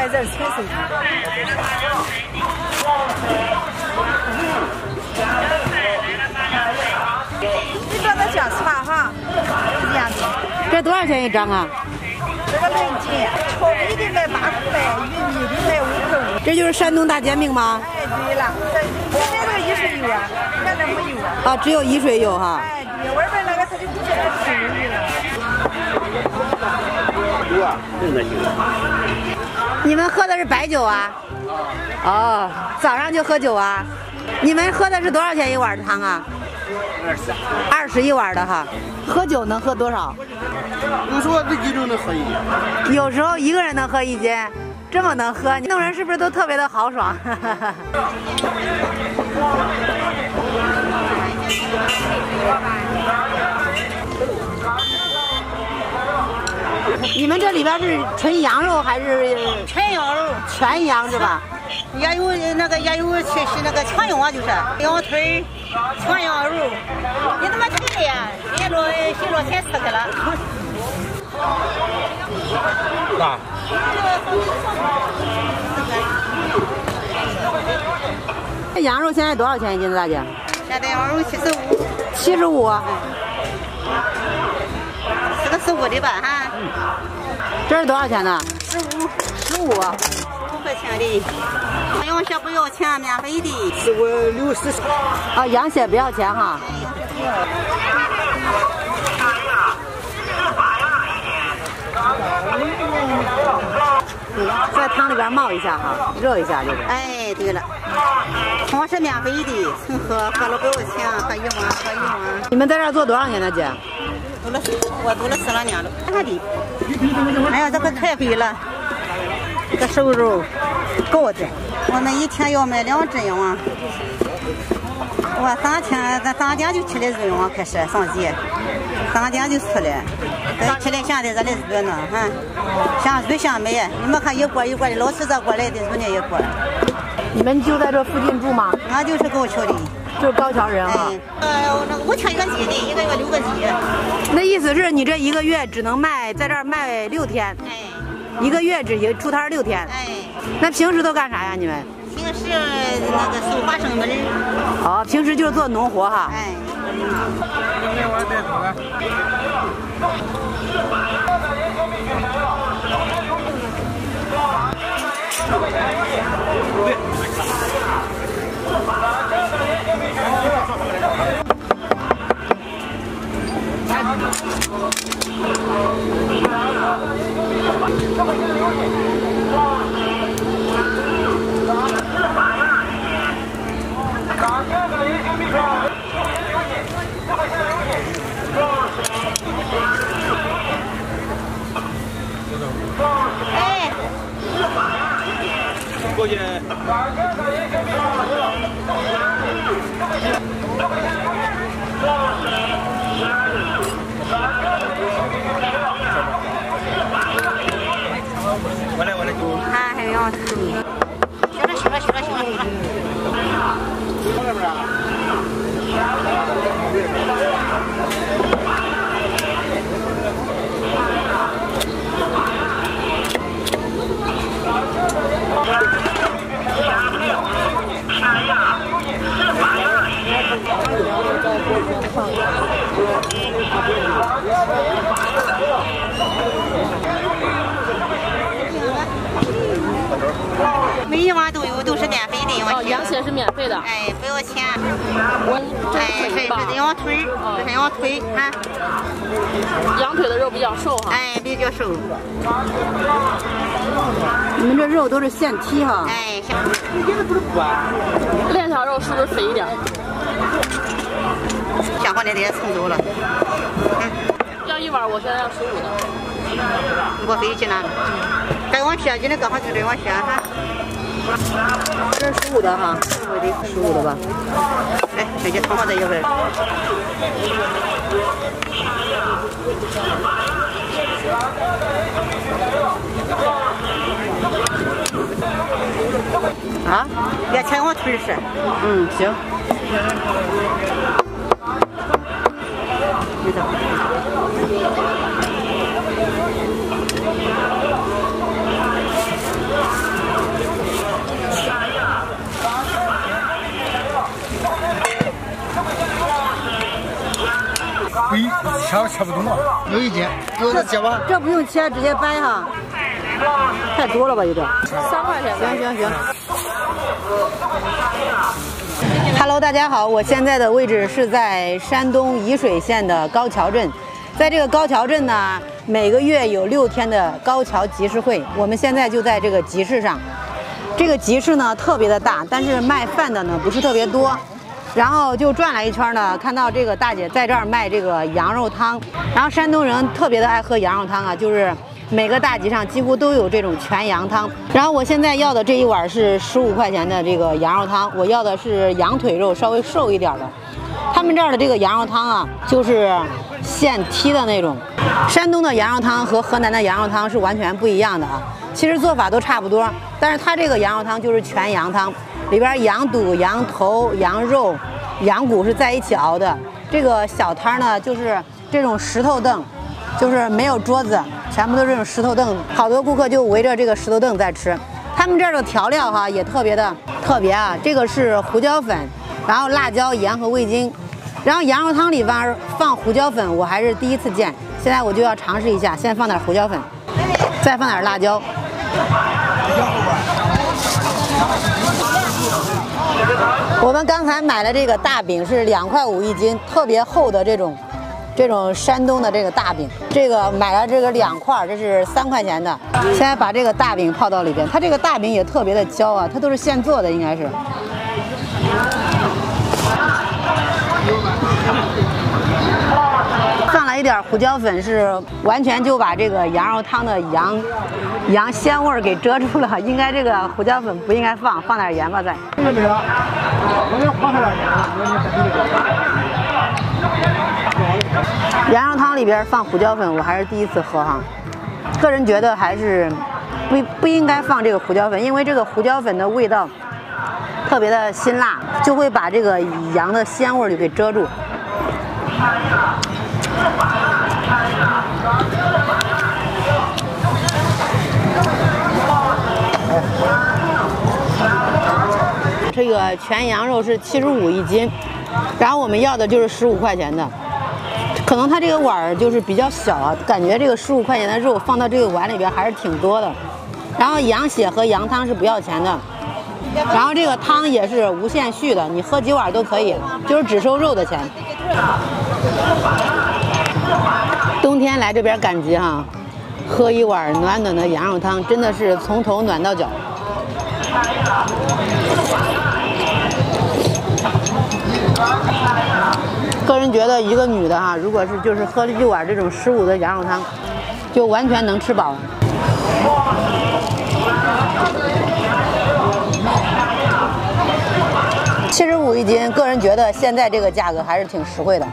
爱在清水区。你找他讲是吧？哈，这样子。这多少钱一张啊？这个论斤，草莓的卖8块，玉米的卖5块5。这就是山东大煎饼吗？哎，对了，这边沂水有啊，那边没有啊。啊，只有沂水有哈。哎，对，外边那个他就不叫水了。哇，真的行。你们喝的是白酒啊？哦，早上就喝酒啊？你们喝的是多少钱一碗的汤啊？20一碗的哈。喝酒能喝多少？有时候自己就能喝一斤，有时候一个人能喝一斤，这么能喝，弄人是不是都特别的豪爽？你们这里边是纯羊肉还是？纯羊肉，全羊是吧？也有那个，也有是那个全羊，就是羊腿、全羊肉。你怎么吃的呀？谁老先吃去了？爸。这羊肉现在多少钱一斤，大姐？现在羊肉75。75。这个15的吧，哈。这是多少钱呢？15。15。15块钱的。羊血不要钱，免费的。15、60。啊，羊血不要钱哈。在汤里边冒一下哈，热一下这个。哎，对了，我是免费的，纯喝了不要钱，喝一碗。你们在这儿做多少年了，姐？我读了12年了。看的，哎呀，这个太贵了，这个瘦肉高的，我们一天要买2只羊。我咱3天就起来肉羊开始上街，3天就出来。起来现在咱的肉呢，哈，现肉现买，你们看一锅一锅的，老吃这锅来的肉呢一锅。你们就在这附近住吗？俺就是高桥的，就是高桥人啊。那个5天1个鸡的，一个月6个鸡。那意思是你这一个月只能卖在这儿卖6天，哎，一个月只出摊6天，哎。那平时都干啥呀？你们？平时那个收花生米。哦，平时就是做农活哈。哎。每一碗都有，都是免费的。哦，羊血是免费的。哎，不要钱。是羊腿，这是羊腿啊。羊腿的肉比较瘦哈。哎，比较瘦。你们这肉都是现剔哈。哎，现。链条肉是不是肥一点？想放点点葱头了。要1碗，我现在要15的。你给我飞去拿。给我血，今天刚好就给我血哈。这是15的哈，15的吧。来，直接汤放在一份。啊？也切我腿是。嗯，行。没得。切不动了，有一斤，有的切吧。这不用切，直接掰哈。太多了吧，有点。3块钱，行。Hello， 大家好，我现在的位置是在山东沂水县的高桥镇，在这个高桥镇呢，每个月有6天的高桥集市会，我们现在就在这个集市上。这个集市呢特别的大，但是卖饭的呢不是特别多。 然后就转了一圈呢，看到这个大姐在这儿卖这个羊肉汤，然后山东人特别的爱喝羊肉汤啊，就是每个大集上几乎都有这种全羊汤。然后我现在要的这一碗是15块钱的这个羊肉汤，我要的是羊腿肉，稍微瘦一点的。他们这儿的这个羊肉汤啊，就是现踢的那种。山东的羊肉汤和河南的羊肉汤是完全不一样的啊，其实做法都差不多，但是它这个羊肉汤就是全羊汤。 里边羊肚、羊头、羊肉、羊骨是在一起熬的。这个小摊呢，就是这种石头凳，就是没有桌子，全部都是这种石头凳。好多顾客就围着这个石头凳在吃。他们这儿的调料哈也特别的特别啊，这个是胡椒粉，然后辣椒、盐和味精，然后羊肉汤里边放胡椒粉，我还是第一次见，现在我就要尝试一下，先放点胡椒粉，再放点辣椒。 我们刚才买了这个大饼是2.5块一斤，特别厚的这种山东的这个大饼，这个买了这个2块，这是3块钱的。现在把这个大饼泡到里边，它这个大饼也特别的焦啊，它都是现做的，应该是。放了一点胡椒粉，是完全就把这个羊肉汤的羊鲜味儿给遮住了，应该这个胡椒粉不应该放，放点盐吧再。羊肉汤里边放胡椒粉，我还是第一次喝哈。个人觉得还是不应该放这个胡椒粉，因为这个胡椒粉的味道特别的辛辣，就会把这个羊的鲜味儿就给遮住。 这个全羊肉是75一斤，然后我们要的就是15块钱的，可能它这个碗儿就是比较小啊，感觉这个15块钱的肉放到这个碗里边还是挺多的。然后羊血和羊汤是不要钱的，然后这个汤也是无限续的，你喝几碗都可以，就是只收肉的钱。冬天来这边赶集哈，喝一碗暖暖的羊肉汤，真的是从头暖到脚。 个人觉得，一个女的哈，如果是就是喝了一碗这种15的羊肉汤，就完全能吃饱了。75一斤，个人觉得现在这个价格还是挺实惠的。